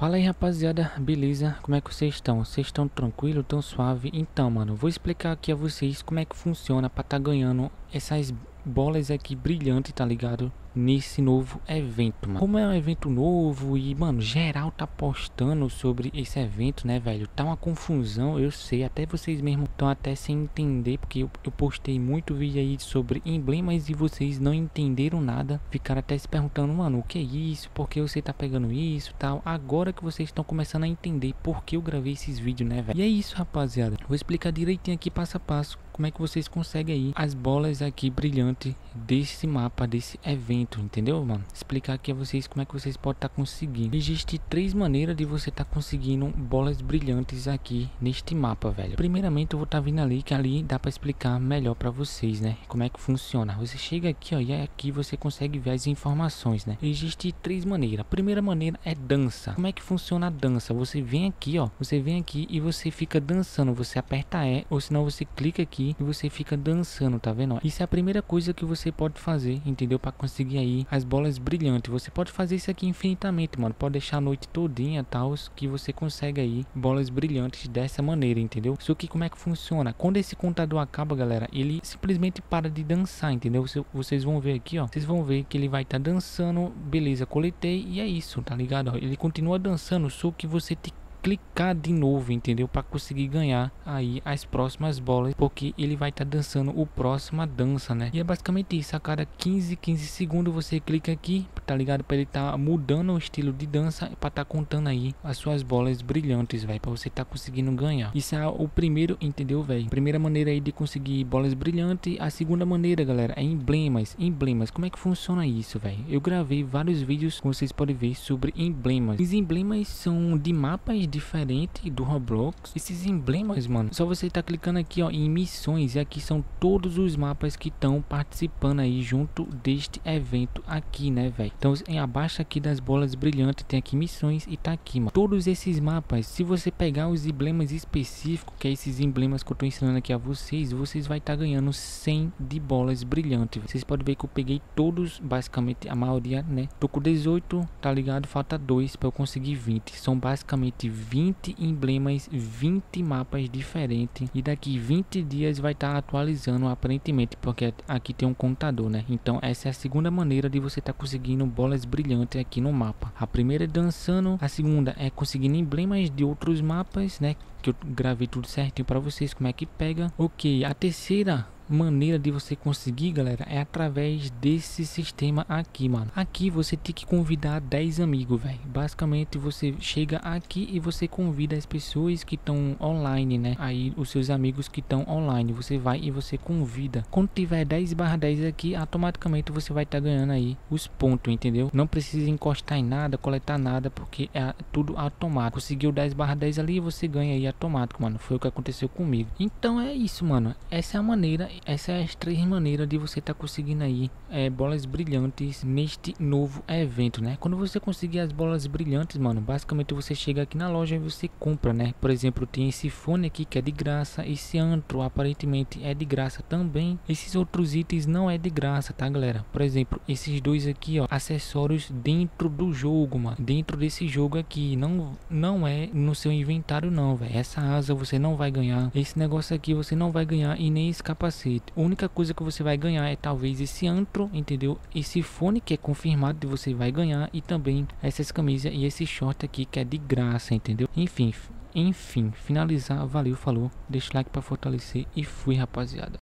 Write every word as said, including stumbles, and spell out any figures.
Fala aí, rapaziada, beleza? Como é que vocês estão? Vocês estão tranquilo, tão suave? Então, mano, vou explicar aqui a vocês como é que funciona pra tá ganhando essas bolas aqui brilhantes, tá ligado? Nesse novo evento, mano. Como é um evento novo e, mano, geral tá postando sobre esse evento, né, velho? Tá uma confusão, eu sei. Até vocês mesmo estão até sem entender, porque eu, eu postei muito vídeo aí sobre emblemas e vocês não entenderam nada. Ficaram até se perguntando, mano, o que é isso? Por que você tá pegando isso e tal? Agora que vocês estão começando a entender por que eu gravei esses vídeos, né, velho? E é isso, rapaziada. Vou explicar direitinho aqui, passo a passo, como é que vocês conseguem aí as bolas aqui brilhantes desse mapa, desse evento. Entendeu, mano? Explicar aqui a vocês como é que vocês podem estar tá conseguindo. Existe três maneiras de você estar tá conseguindo bolas brilhantes aqui neste mapa, velho. Primeiramente eu vou estar tá vindo ali, que ali dá para explicar melhor para vocês, né, como é que funciona. Você chega aqui, ó, e aqui você consegue ver as informações, né. Existe três maneiras. A primeira maneira é dança. Como é que funciona a dança? Você vem aqui, ó, você vem aqui e você fica dançando. Você aperta E, ou senão você clica aqui e você fica dançando, tá vendo? Isso é a primeira coisa que você pode fazer, entendeu? Para conseguir aí as bolas brilhantes. Você pode fazer isso aqui infinitamente, mano. Pode deixar a noite todinha, tal, que você consegue aí bolas brilhantes dessa maneira, entendeu? Só que como é que funciona? Quando esse contador acaba, galera, ele simplesmente para de dançar, entendeu? Vocês vão ver aqui, ó, vocês vão ver que ele vai estar tá dançando. Beleza, coletei, e é isso, tá ligado? Ele continua dançando, só que você tem que clicar de novo, entendeu? Para conseguir ganhar aí as próximas bolas, porque ele vai estar tá dançando o próximo dança, né? E é basicamente isso. A cada quinze, quinze segundos você clica aqui, tá ligado? Para ele estar tá mudando o estilo de dança, para estar tá contando aí as suas bolas brilhantes, velho, para você estar tá conseguindo ganhar. Isso é o primeiro, entendeu, velho? Primeira maneira aí de conseguir bolas brilhantes. A segunda maneira, galera, é emblemas. Emblemas, como é que funciona isso, velho? Eu gravei vários vídeos, como vocês podem ver, sobre emblemas. Os emblemas são de mapas diferente do Roblox. Esses emblemas, mano, só você tá clicando aqui, ó, em missões, e aqui são todos os mapas que estão participando aí junto deste evento aqui, né, velho? Então, em abaixo aqui das bolas brilhantes tem aqui missões e tá aqui, mano, todos esses mapas. Se você pegar os emblemas específicos, que é esses emblemas que eu tô ensinando aqui a vocês, vocês vai estar tá ganhando cem de bolas brilhantes. Vocês podem ver que eu peguei todos, basicamente a maioria, né? Tô com dezoito, tá ligado? Falta dois para eu conseguir vinte. São basicamente vinte emblemas, vinte mapas diferentes, e daqui vinte dias vai estar tá atualizando, aparentemente, porque aqui tem um contador, né? Então essa é a segunda maneira de você estar tá conseguindo bolas brilhantes aqui no mapa. A primeira é dançando, a segunda é conseguindo emblemas de outros mapas, né, que eu gravei tudo certinho para vocês como é que pega. Ok, a terceira maneira de você conseguir, galera, é através desse sistema aqui, mano. Aqui você tem que convidar dez amigos, velho. Basicamente você chega aqui e você convida as pessoas que estão online, né? Aí os seus amigos que estão online, você vai e você convida. Quando tiver dez barra dez aqui, automaticamente você vai estar tá ganhando aí os pontos, entendeu? Não precisa encostar em nada, coletar nada, porque é tudo automático. Conseguiu dez barra dez ali, você ganha aí automático, mano. Foi o que aconteceu comigo. Então é isso, mano. Essa é a maneira. Essas são as três maneiras de você tá conseguindo aí é, bolas brilhantes neste novo evento, né? Quando você conseguir as bolas brilhantes, mano, basicamente você chega aqui na loja e você compra, né? Por exemplo, tem esse fone aqui que é de graça, esse antro aparentemente é de graça também, esses outros itens não é de graça, tá, galera? Por exemplo, esses dois aqui, ó, acessórios dentro do jogo, mano, dentro desse jogo aqui, não, não é no seu inventário não, velho. Essa asa você não vai ganhar, esse negócio aqui você não vai ganhar, e nem esse capacete. A única coisa que você vai ganhar é talvez esse antro, entendeu? Esse fone que é confirmado que você vai ganhar, e também essas camisas e esse short aqui que é de graça, entendeu? Enfim, enfim, finalizar, valeu, falou, deixa o like para fortalecer, e fui, rapaziada.